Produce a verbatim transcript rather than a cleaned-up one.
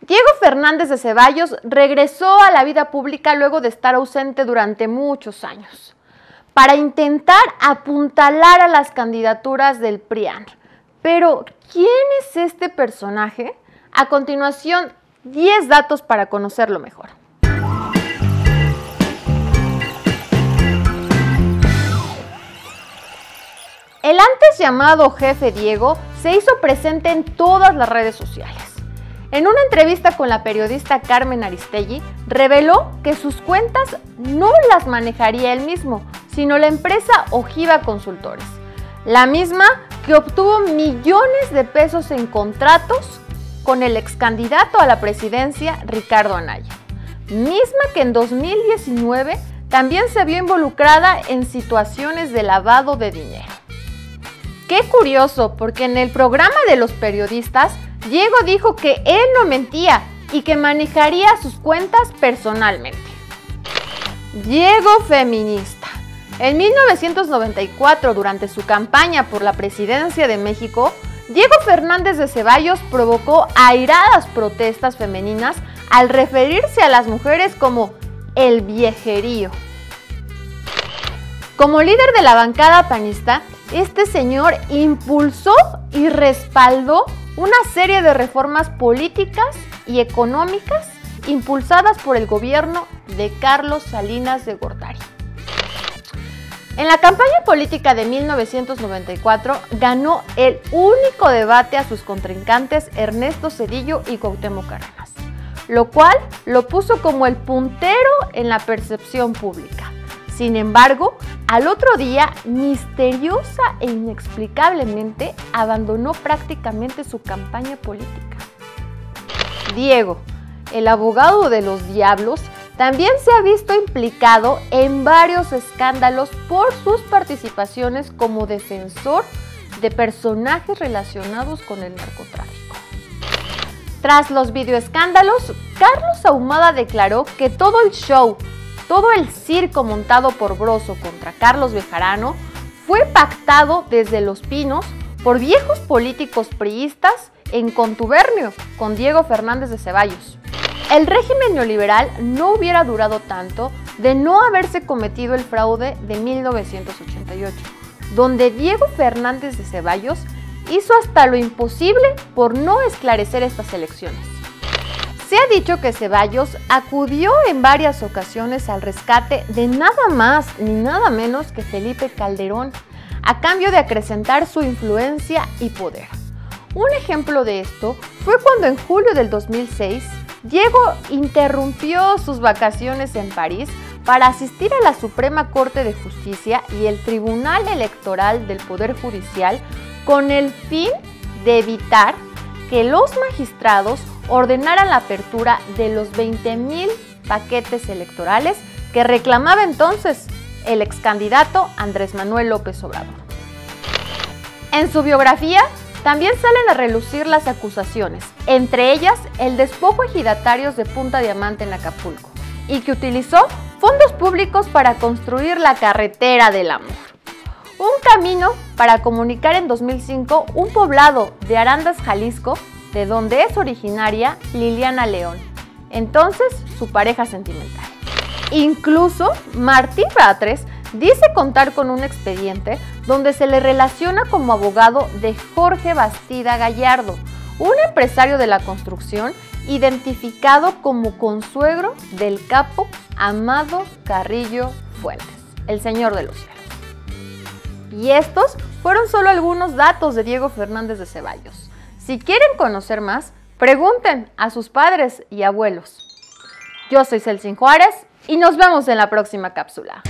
Diego Fernández de Cevallos regresó a la vida pública luego de estar ausente durante muchos años para intentar apuntalar a las candidaturas del Prian. Pero, ¿quién es este personaje? A continuación, diez datos para conocerlo mejor. El antes llamado jefe Diego se hizo presente en todas las redes sociales. En una entrevista con la periodista Carmen Aristegui, reveló que sus cuentas no las manejaría él mismo, sino la empresa Ojiva Consultores, la misma que obtuvo millones de pesos en contratos con el excandidato a la presidencia Ricardo Anaya, misma que en dos mil diecinueve también se vio involucrada en situaciones de lavado de dinero. Qué curioso, porque en el programa de los periodistas, Diego dijo que él no mentía y que manejaría sus cuentas personalmente. Diego feminista. En mil novecientos noventa y cuatro, durante su campaña por la presidencia de México, Diego Fernández de Cevallos provocó airadas protestas femeninas al referirse a las mujeres como el viejerío. Como líder de la bancada panista, este señor impulsó y respaldó una serie de reformas políticas y económicas impulsadas por el gobierno de Carlos Salinas de Gortari. En la campaña política de mil novecientos noventa y cuatro ganó el único debate a sus contrincantes Ernesto Zedillo y Cuauhtémoc Cárdenas, lo cual lo puso como el puntero en la percepción pública. Sin embargo, al otro día, misteriosa e inexplicablemente, abandonó prácticamente su campaña política. Diego, el abogado de los diablos, también se ha visto implicado en varios escándalos por sus participaciones como defensor de personajes relacionados con el narcotráfico. Tras los videoescándalos, Carlos Ahumada declaró que todo el show, todo el circo montado por Brozo contra Carlos Bejarano fue pactado desde Los Pinos por viejos políticos priistas en contubernio con Diego Fernández de Cevallos. El régimen neoliberal no hubiera durado tanto de no haberse cometido el fraude de mil novecientos ochenta y ocho, donde Diego Fernández de Cevallos hizo hasta lo imposible por no esclarecer estas elecciones. Se ha dicho que Cevallos acudió en varias ocasiones al rescate de nada más ni nada menos que Felipe Calderón, a cambio de acrecentar su influencia y poder. Un ejemplo de esto fue cuando en julio del dos mil seis, Diego interrumpió sus vacaciones en París para asistir a la Suprema Corte de Justicia y el Tribunal Electoral del Poder Judicial con el fin de evitar que los magistrados ordenaran la apertura de los veinte mil paquetes electorales que reclamaba entonces el excandidato Andrés Manuel López Obrador. En su biografía también salen a relucir las acusaciones, entre ellas el despojo ejidatarios de Punta Diamante en Acapulco, y que utilizó fondos públicos para construir la carretera del amor, un camino para comunicar en dos mil cinco un poblado de Arandas, Jalisco, de donde es originaria Liliana León, entonces su pareja sentimental. Incluso Martín Batres dice contar con un expediente donde se le relaciona como abogado de Jorge Bastida Gallardo, un empresario de la construcción identificado como consuegro del capo Amado Carrillo Fuentes, el señor de los cielos. Y estos fueron solo algunos datos de Diego Fernández de Cevallos. Si quieren conocer más, pregunten a sus padres y abuelos. Yo soy Zeltzin Juárez y nos vemos en la próxima cápsula.